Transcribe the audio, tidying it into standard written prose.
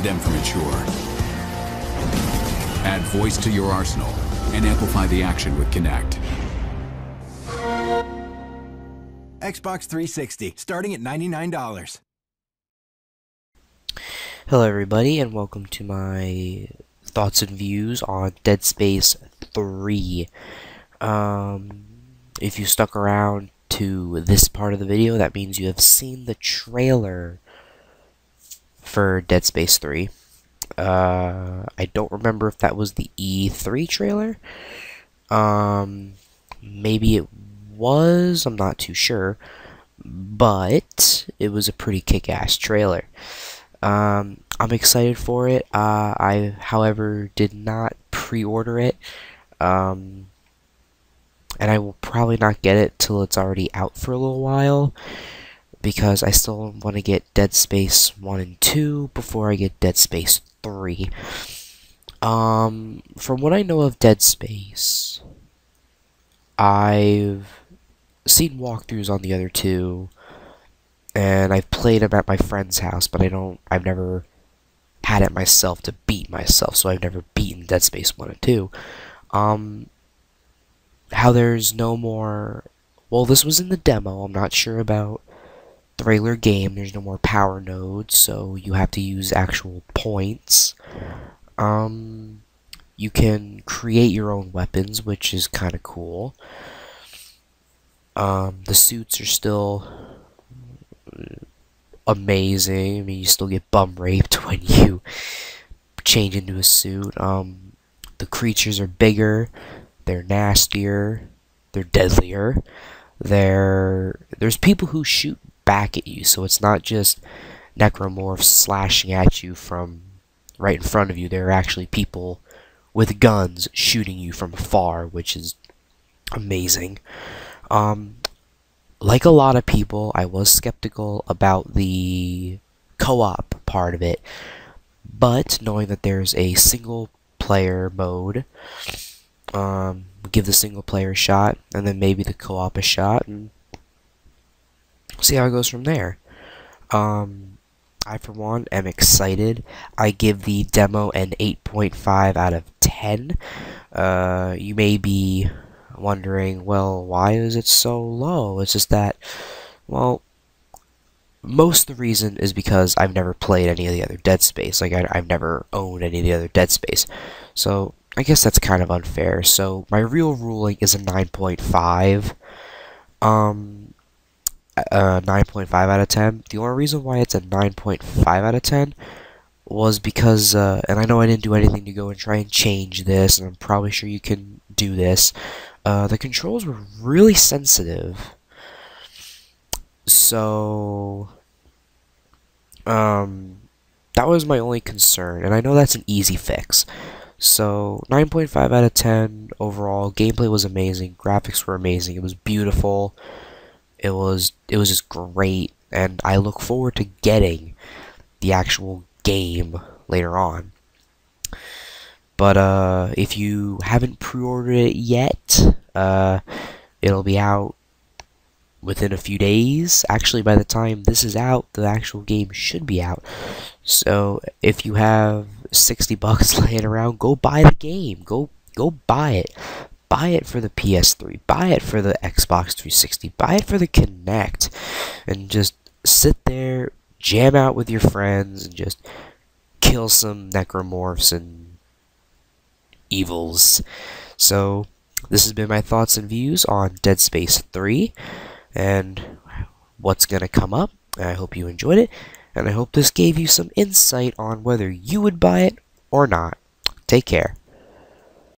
rated M for mature. Add voice to your arsenal and amplify the action with Kinect. Xbox 360, starting at $99. Hello everybody, and welcome to my thoughts and views on Dead Space 3. If you stuck around to this part of the video, that means you have seen the trailer for Dead Space 3. I don't remember if that was the E3 trailer. Maybe it was, I'm not too sure, but it was a pretty kick-ass trailer. I'm excited for it. I, however, did not pre-order it, and I will probably not get it till it's already out for a little while, because I still want to get Dead Space 1 and 2 before I get Dead Space 3. From what I know of Dead Space, I've seen walkthroughs on the other two, and I've played them at my friend's house, but I've never had it myself to beat myself, so I've never beaten Dead Space 1 and 2. How there's no more, well, this was in the demo, I'm not sure about the regular game, there's no more power nodes, so you have to use actual points. You can create your own weapons, which is kind of cool. The suits are still amazing. I mean, you still get bum raped when you change into a suit. The creatures are bigger, they're nastier, they're deadlier. There's people who shoot back at you, so it's not just Necromorphs slashing at you from right in front of you. There are actually people with guns shooting you from afar, which is amazing. Like a lot of people, I was skeptical about the co-op part of it, but knowing that there's a single player mode, give the single player a shot, and then maybe the co-op a shot, and see how it goes from there. I, for one, am excited. I give the demo an 8.5 out of 10. You may be wondering, well, why is it so low? It's just that, well, most of the reason is because I've never played any of the other Dead Space. Like, I've never owned any of the other Dead Space. So, I guess that's kind of unfair. So, my real ruling is a 9.5. 9.5 out of 10. The only reason why it's a 9.5 out of 10 was because, and I know I didn't do anything to go and try and change this, and I'm probably sure you can do this, the controls were really sensitive. So, that was my only concern, and I know that's an easy fix. So, 9.5 out of 10 overall. Gameplay was amazing, graphics were amazing, it was beautiful. It was just great, and I look forward to getting the actual game later on. But if you haven't pre-ordered it yet, it'll be out within a few days. Actually, by the time this is out, the actual game should be out. So if you have $60 laying around, go buy the game. Go buy it. Buy it for the PS3, buy it for the Xbox 360, buy it for the Kinect, and just sit there, jam out with your friends, and just kill some Necromorphs and evils. So, this has been my thoughts and views on Dead Space 3, and what's going to come up. I hope you enjoyed it, and I hope this gave you some insight on whether you would buy it or not. Take care.